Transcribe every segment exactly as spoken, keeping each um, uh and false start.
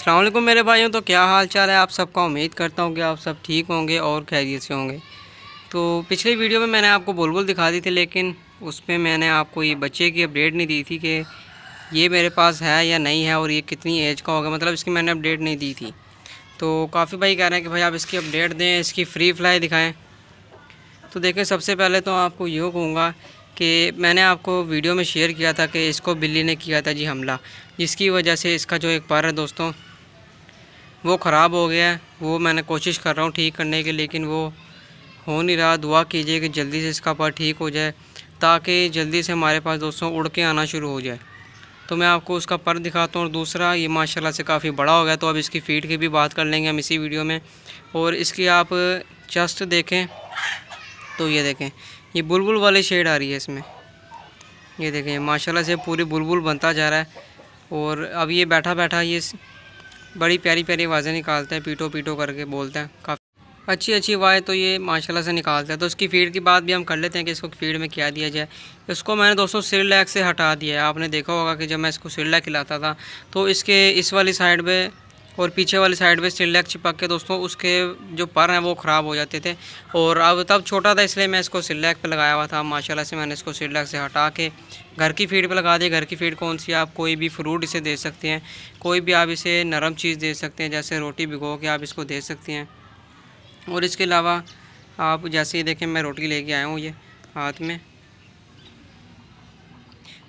अस्सलाम वालेकुम मेरे भाइयों, तो क्या हाल चाल है आप सबका। उम्मीद करता हूँ कि आप सब ठीक होंगे और खैरियत से होंगे। तो पिछली वीडियो में मैंने आपको बुलबुल दिखा दी थी, लेकिन उसमें मैंने आपको ये बच्चे की अपडेट नहीं दी थी कि ये मेरे पास है या नहीं है और ये कितनी एज का होगा, मतलब इसकी मैंने अपडेट नहीं दी थी। तो काफ़ी भाई कह रहे हैं कि भाई आप इसकी अपडेट दें, इसकी फ्री फ्लाई दिखाएँ। तो देखें, सबसे पहले तो आपको ये कहूँगा कि मैंने आपको वीडियो में शेयर किया था कि इसको बिल्ली ने किया था जी हमला, जिसकी वजह से इसका जो एक पर है दोस्तों वो ख़राब हो गया है। वो मैंने कोशिश कर रहा हूँ ठीक करने की, लेकिन वो हो नहीं रहा। दुआ कीजिए कि जल्दी से इसका पर ठीक हो जाए ताकि जल्दी से हमारे पास दोस्तों उड़ के आना शुरू हो जाए। तो मैं आपको उसका पर दिखाता हूँ। और दूसरा, ये माशाल्लाह से काफ़ी बड़ा हो गया, तो अब इसकी फीड की भी बात कर लेंगे हम इसी वीडियो में। और इसकी आप चेस्ट देखें तो ये देखें, ये बुलबुल वाली शेड आ रही है इसमें। ये देखें माशाल्लाह से पूरी बुलबुल बनता जा रहा है। और अब ये बैठा बैठा ये बड़ी प्यारी प्यारी आवाज़ें निकालते हैं, पीटो पीटो करके बोलते हैं, काफ़ी अच्छी अच्छी आवाज़ तो ये माशाल्लाह से निकालते हैं। तो उसकी फीड की बात भी हम कर लेते हैं कि इसको फीड में क्या दिया जाए। इसको मैंने दोस्तों सिरलैक से हटा दिया है। आपने देखा होगा कि जब मैं इसको सिरलैक खिलाता था तो इसके इस वाली साइड में और पीछे वाली साइड पे सिरलैक चिपक के दोस्तों उसके जो पर हैं वो ख़राब हो जाते थे। और अब तब छोटा था इसलिए मैं इसको सिरलैक पे लगाया हुआ था। माशाल्लाह से मैंने इसको सिरलैक से हटा के घर की फीड पे लगा दिया। घर की फीड कौन सी, आप कोई भी फ्रूट इसे दे सकते हैं, कोई भी आप इसे नरम चीज़ दे सकते हैं, जैसे रोटी भिगो के आप इसको दे सकते हैं। और इसके अलावा आप जैसे ये देखें, मैं रोटी ले कर आया हूँ ये हाथ में,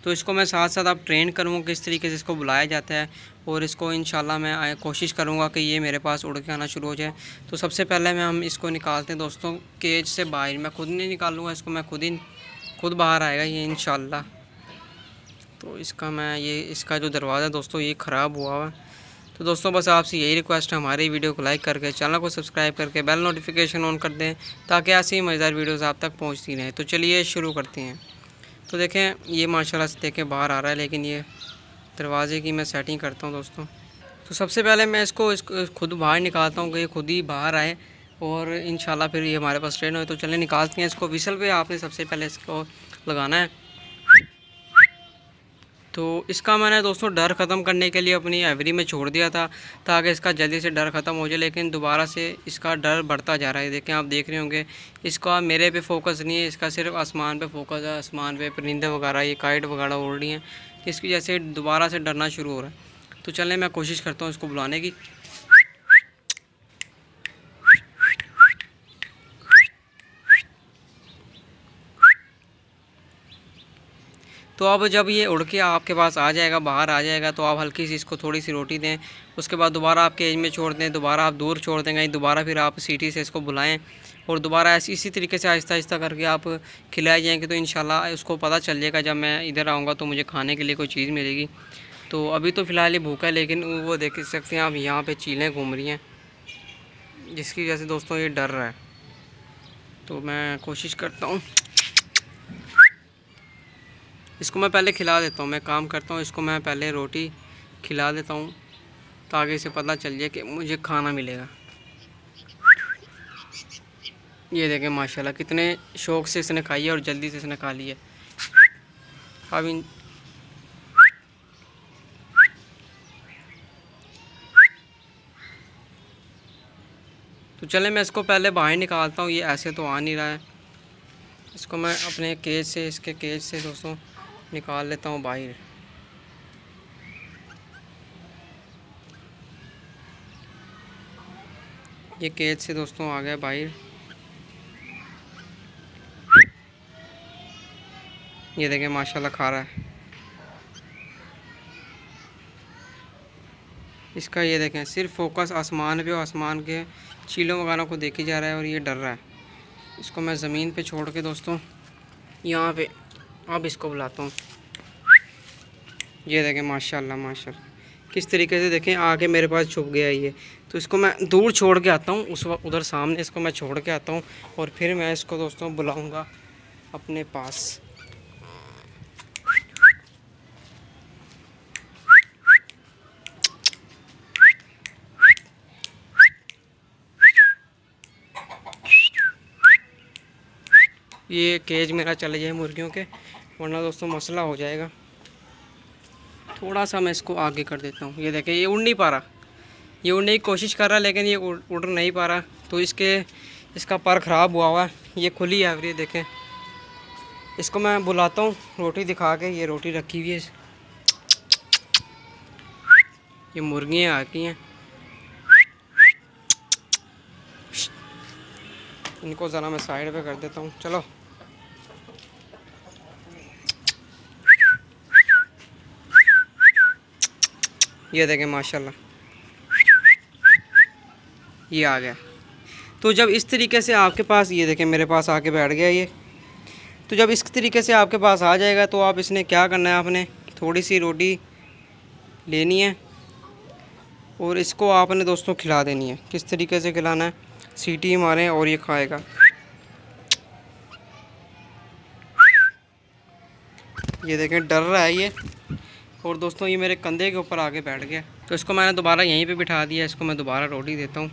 तो इसको मैं साथ साथ आप ट्रेन करूँगा किस तरीके से इसको बुलाया जाता है। और इसको इंशाल्लाह मैं कोशिश करूँगा कि ये मेरे पास उड़ के आना शुरू हो जाए। तो सबसे पहले मैं हम इसको निकालते हैं दोस्तों केज से बाहर। मैं खुद नहीं निकालूंगा इसको, मैं खुद ही खुद बाहर आएगा ये इंशाल्लाह। तो इसका मैं ये इसका जो दरवाज़ा दोस्तों ये ख़राब हुआ हुआ। तो दोस्तों बस आपसे यही रिक्वेस्ट है, हमारी वीडियो को लाइक करके चैनल को सब्सक्राइब करके बेल नोटिफिकेशन ऑन कर दें ताकि ऐसी ही मज़ेदार वीडियोज़ आप तक पहुँचती रहें। तो चलिए शुरू करते हैं। तो देखें ये माशाल्लाह से देखें बाहर आ रहा है, लेकिन ये दरवाज़े की मैं सेटिंग करता हूँ दोस्तों। तो सबसे पहले मैं इसको इसको खुद बाहर निकालता हूँ कि ये खुद ही बाहर आए और इंशाल्लाह फिर ये हमारे पास ट्रेन हो। तो चलें निकालते हैं इसको। व्हिसल पे आपने सबसे पहले इसको लगाना है। तो इसका मैंने दोस्तों डर ख़त्म करने के लिए अपनी एवरी में छोड़ दिया था ताकि इसका जल्दी से डर ख़त्म हो जाए, लेकिन दोबारा से इसका डर बढ़ता जा रहा है। देखें आप देख रहे होंगे इसका मेरे पे फोकस नहीं है, इसका सिर्फ आसमान पे फोकस है। आसमान पे परिंदे वगैरह ये काइट वगैरह उड़ रही हैं, इसकी वजह से दोबारा से डरना शुरू हो रहा है। तो चलें मैं कोशिश करता हूँ इसको बुलाने की। तो अब जब ये उड़ के आपके पास आ जाएगा, बाहर आ जाएगा, तो आप हल्की सी इसको थोड़ी सी रोटी दें, उसके बाद दोबारा आप केज में छोड़ दें, दोबारा आप दूर छोड़ दें, दोबारा फिर आप सीटी से इसको बुलाएं और दोबारा ऐसी इसी तरीके से आहिस्ता आहिस्ता करके आप खिलाए जाएंगे। तो इंशाल्लाह उसको पता चल जाएगा जब मैं इधर आऊँगा तो मुझे खाने के लिए कोई चीज़ मिलेगी। तो अभी तो फ़िलहाल ये भूखा है, लेकिन वो देख सकते हैं आप यहाँ पर चीलें घूम रही हैं, जिसकी वजह से दोस्तों ये डर रहा है। तो मैं कोशिश करता हूँ इसको मैं पहले खिला देता हूँ। मैं काम करता हूँ, इसको मैं पहले रोटी खिला देता हूँ ताकि इसे पता चल जाए कि मुझे खाना मिलेगा। ये देखें माशाल्लाह कितने शौक़ से इसने खाई है और जल्दी से इसने खा लिया। अब इन तो चले मैं इसको पहले बाहर निकालता हूँ। ये ऐसे तो आ नहीं रहा है, इसको मैं अपने केज से इसके केज से दोस्तों निकाल लेता हूँ बाहर। ये केज से दोस्तों आ गया बाहर। ये देखें माशाल्लाह खा रहा है इसका। ये देखें सिर्फ फोकस आसमान पे और आसमान के चीलों वगैरह को देखी जा रहा है और ये डर रहा है। इसको मैं ज़मीन पे छोड़ के दोस्तों यहाँ पे अब इसको बुलाता हूँ। ये देखें माशाल्लाह माशाल्लाह किस तरीके से देखें आके मेरे पास छुप गया ये। तो इसको मैं दूर छोड़ के आता हूँ, उस वक्त उधर सामने इसको मैं छोड़ के आता हूँ और फिर मैं इसको दोस्तों बुलाऊँगा अपने पास। ये केज मेरा चले जाए मुर्गियों के, वरना दोस्तों मसला हो जाएगा। थोड़ा सा मैं इसको आगे कर देता हूँ। ये देखें ये उड़ नहीं पा रहा, ये उड़ने की कोशिश कर रहा लेकिन ये उड़ नहीं पा रहा, तो इसके इसका पर ख़राब हुआ हुआ है। ये खुली है, ये देखें। इसको मैं बुलाता हूँ रोटी दिखा के, ये रोटी रखी हुई है। ये मुर्गियाँ आती हैं, इनको ज़रा मैं साइड पे कर देता हूँ। चलो ये देखें, माशाल्लाह ये आ गया। तो जब इस तरीके से आपके पास, ये देखें मेरे पास आके बैठ गया ये। तो जब इस तरीके से आपके पास आ जाएगा तो आप इसने क्या करना है, आपने थोड़ी सी रोटी लेनी है और इसको आपने दोस्तों खिला देनी है। किस तरीके से खिलाना है, सीटी मारें और ये खाएगा। ये देखें डर रहा है ये, और दोस्तों ये मेरे कंधे के ऊपर आके बैठ गया। तो इसको मैंने दोबारा यहीं पे बिठा दिया। इसको मैं दोबारा रोटी देता हूँ।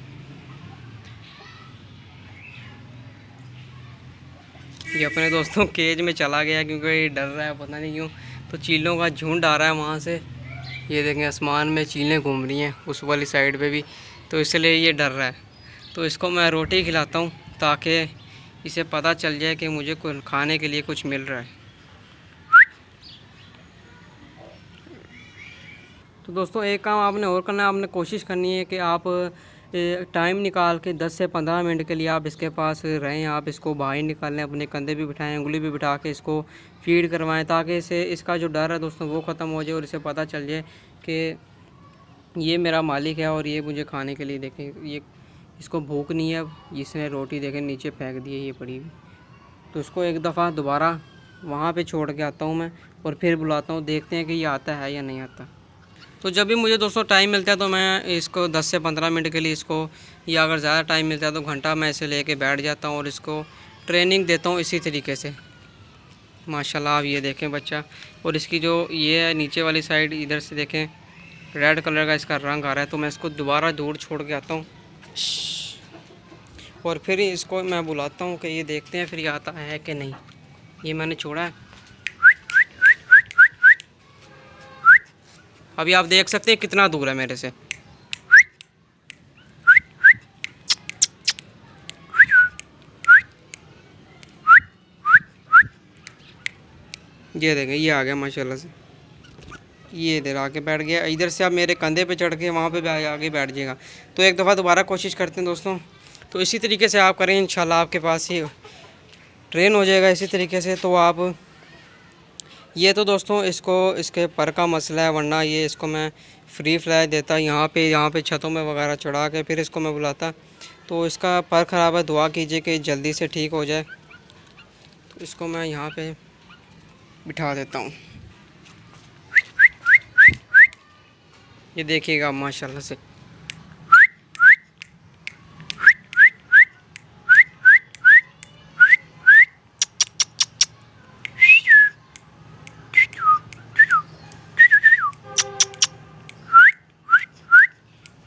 ये अपने दोस्तों केज में चला गया क्योंकि ये डर रहा है, पता नहीं क्यों। तो चीलों का झुंड आ रहा है वहाँ से, ये देखें आसमान में चीलें घूम रही हैं उस वाली साइड पे भी, तो इसलिए ये डर रहा है। तो इसको मैं रोटी खिलाता हूँ ताकि इसे पता चल जाए कि मुझे कुछ खाने के लिए कुछ मिल रहा है। तो दोस्तों एक काम आपने और करना है, आपने कोशिश करनी है कि आप टाइम निकाल के दस से पंद्रह मिनट के लिए आप इसके पास रहें। आप इसको बाहर निकालें, अपने कंधे भी बिठाएं, उंगली भी बिठा के इसको फीड करवाएं ताकि इसे इसका जो डर है दोस्तों वो ख़त्म हो जाए और इसे पता चल जाए कि ये मेरा मालिक है और ये मुझे खाने के लिए, देखें ये इसको भूख नहीं है। अब इसने रोटी देखें नीचे फेंक दी है ये पड़ी हुई। तो इसको एक दफ़ा दोबारा वहाँ पर छोड़ के आता हूँ मैं और फिर बुलाता हूँ, देखते हैं कि ये आता है या नहीं आता। तो जब भी मुझे दोस्तों टाइम मिलता है तो मैं इसको दस से पंद्रह मिनट के लिए इसको, या अगर ज़्यादा टाइम मिलता है तो घंटा मैं इसे लेके बैठ जाता हूँ और इसको ट्रेनिंग देता हूँ इसी तरीके से। माशाल्लाह आप ये देखें बच्चा, और इसकी जो ये है नीचे वाली साइड, इधर से देखें रेड कलर का इसका रंग आ रहा है। तो मैं इसको दोबारा दूर छोड़ के आता हूँ और फिर इसको मैं बुलाता हूँ कि ये, देखते हैं फिर ये आता है कि नहीं। ये मैंने छोड़ा है, अभी आप देख सकते हैं कितना दूर है मेरे से। ये देखें ये आ गया माशाल्लाह से, ये इधर आके बैठ गया। इधर से आप मेरे कंधे पे चढ़ के वहाँ पे आगे बैठ जाएगा। तो एक दफ़ा दोबारा कोशिश करते हैं दोस्तों। तो इसी तरीके से आप करें, इंशाल्लाह आपके पास ही ट्रेन हो जाएगा इसी तरीके से। तो आप ये, तो दोस्तों इसको इसके पर का मसला है, वरना ये इसको मैं फ्री फ्लाई देता यहाँ पे यहाँ पे छतों में वगैरह चढ़ा के फिर इसको मैं बुलाता। तो इसका पर ख़राब है, दुआ कीजिए कि जल्दी से ठीक हो जाए। तो इसको मैं यहाँ पे बिठा देता हूँ। ये देखिएगा माशाल्लाह से,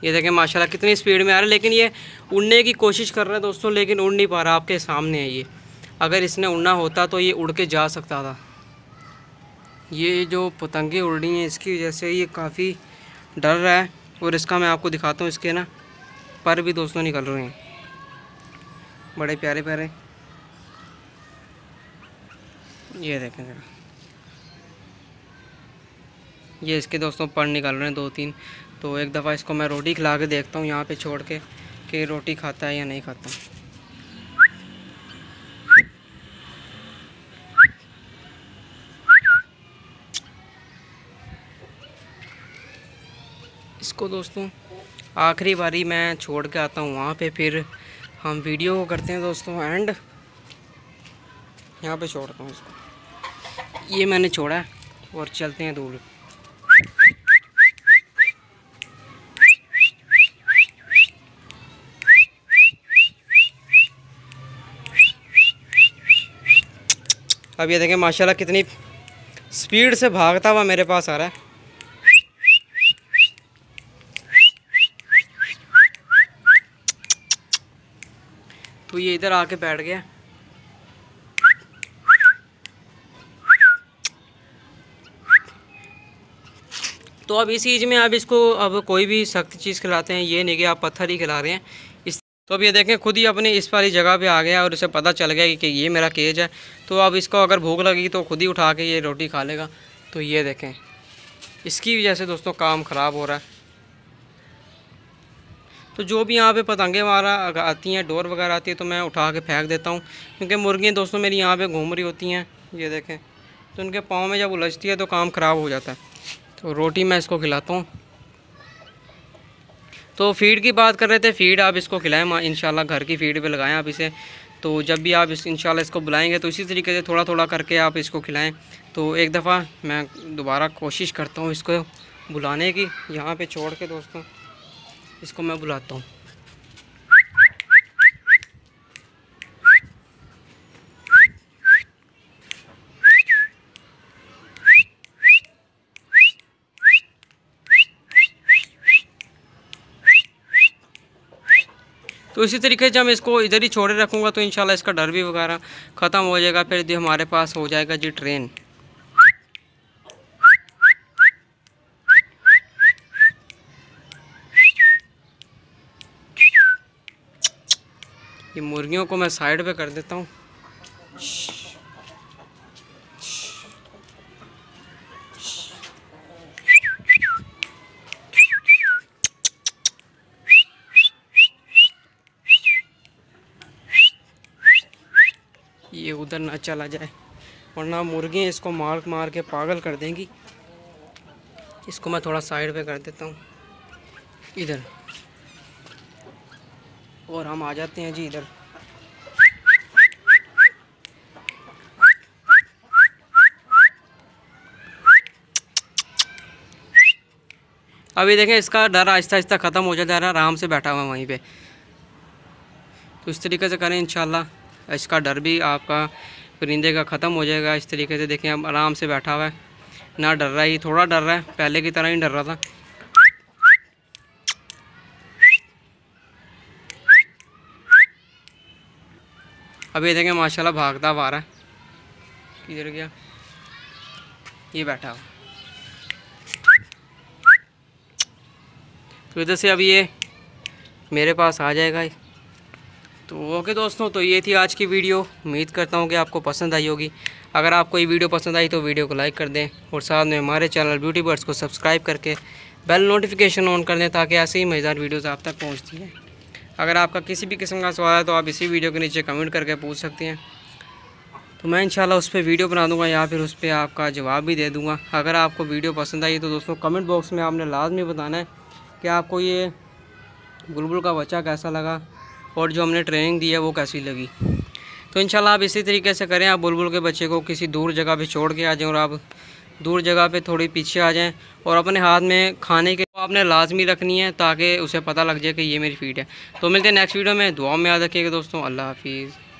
ये देखें माशाल्लाह कितनी स्पीड में आ रहा है। लेकिन ये उड़ने की कोशिश कर रहा है दोस्तों, लेकिन उड़ नहीं पा रहा। आपके सामने है ये, अगर इसने उड़ना होता तो ये उड़ के जा सकता था। ये जो पतंगे उड़ रही हैं इसकी वजह से ये काफ़ी डर रहा है। और इसका मैं आपको दिखाता हूँ, इसके ना पर भी दोस्तों निकल रहे हैं, बड़े प्यारे प्यारे। ये देखें जरा, ये इसके दोस्तों पर निकल रहे हैं दो तीन। तो एक दफ़ा इसको मैं रोटी खिला के देखता हूँ यहाँ पे छोड़ के कि रोटी खाता है या नहीं खाता। इसको दोस्तों आखिरी बारी मैं छोड़ के आता हूँ वहाँ पे, फिर हम वीडियो को करते हैं दोस्तों एंड। यहाँ पे छोड़ता हूँ इसको, ये मैंने छोड़ा और चलते हैं दूर। अब ये देखें माशाल्लाह कितनी स्पीड से भागता हुआ मेरे पास आ रहा है। तो ये इधर आके बैठ गया। तो अब इस एज में आप इसको अब कोई भी सख्त चीज़ खिलाते हैं, ये नहीं कि आप पत्थर ही खिला रहे हैं इस। तो अब ये देखें खुद ही अपने इस वाली जगह पे आ गया और उसे पता चल गया कि, कि ये मेरा केज है। तो अब इसको अगर भूख लगी तो खुद ही उठा के ये रोटी खा लेगा। तो ये देखें इसकी वजह से दोस्तों काम ख़राब हो रहा है। तो जो भी यहाँ पे पतंगे वगैरह आती हैं, डोर वगैरह आती है, तो मैं उठा के फेंक देता हूँ, क्योंकि मुर्गियाँ दोस्तों मेरी यहाँ पे घूम रही होती हैं। ये देखें तो उनके पाँव में जब उलझती है तो काम ख़राब हो जाता है। तो रोटी मैं इसको खिलाता हूँ। तो फीड की बात कर रहे थे, फ़ीड आप इसको खिलाएँ इंशाल्लाह, घर की फ़ीड पर लगाएँ आप इसे। तो जब भी आप इस इंशाल्लाह इसको बुलाएँगे तो इसी तरीके से थोड़ा थोड़ा करके आप इसको खिलाएँ। तो एक दफ़ा मैं दोबारा कोशिश करता हूँ इसको बुलाने की, यहाँ पर छोड़ के दोस्तों इसको मैं बुलाता हूँ। तो इसी तरीके से हम इसको इधर ही छोड़े रखूँगा तो इंशाल्लाह इसका डर भी वगैरह ख़त्म हो जाएगा। फिर जी हमारे पास हो जाएगा जी ट्रेन। ये मुर्गियों को मैं साइड पे कर देता हूँ। ये उधर ना चला जाए, वरना मुर्गियाँ इसको मार मार के पागल कर देंगी। इसको मैं थोड़ा साइड पे कर देता हूँ इधर, और हम आ जाते हैं जी इधर। अभी देखें इसका डर आहिस्ता आहिस्ता ख़त्म हो जाता है, आराम से बैठा हुआ वहीं पे। तो इस तरीके से करें इंशाल्लाह इसका डर भी आपका परिंदे का ख़त्म हो जाएगा। इस तरीके से देखें अब आराम से बैठा हुआ है, ना डर रहा है, थोड़ा डर रहा है, पहले की तरह ही डर रहा था। अब ये देखें माशाल्लाह भागता हुआ आ रहा है, किधर गया ये बैठा हुआ। तो इधर से अब ये मेरे पास आ जाएगा। तो ओके दोस्तों, तो ये थी आज की वीडियो। उम्मीद करता हूँ कि आपको पसंद आई होगी। अगर आपको ये वीडियो पसंद आई तो वीडियो को लाइक कर दें और साथ में हमारे चैनल ब्यूटी बर्ड्स को सब्सक्राइब करके बेल नोटिफिकेशन ऑन कर दें, ताकि ऐसे ही मज़ेदार वीडियोज़ आप तक पहुँचती हैं। अगर आपका किसी भी किस्म का सवाल है तो आप इसी वीडियो के नीचे कमेंट करके पूछ सकती हैं। तो मैं इंशाल्लाह उस पर वीडियो बना दूंगा या फिर उस पर आपका जवाब भी दे दूंगा। अगर आपको वीडियो पसंद आई तो दोस्तों कमेंट बॉक्स में आपने लाजमी बताना है कि आपको ये बुलबुल का बच्चा कैसा लगा और जो हमने ट्रेनिंग दी है वो कैसी लगी। तो इंशाल्लाह आप इसी तरीके से करें। आप बुलबुल के बच्चे को किसी दूर जगह पर छोड़ के आ जाएँ, और आप दूर जगह पे थोड़ी पीछे आ जाएं, और अपने हाथ में खाने के आपने लाजमी रखनी है ताकि उसे पता लग जाए कि ये मेरी फीड है। तो मिलते हैं नेक्स्ट वीडियो में। दुआ में याद रखिएगा दोस्तों। अल्लाह हाफिज़।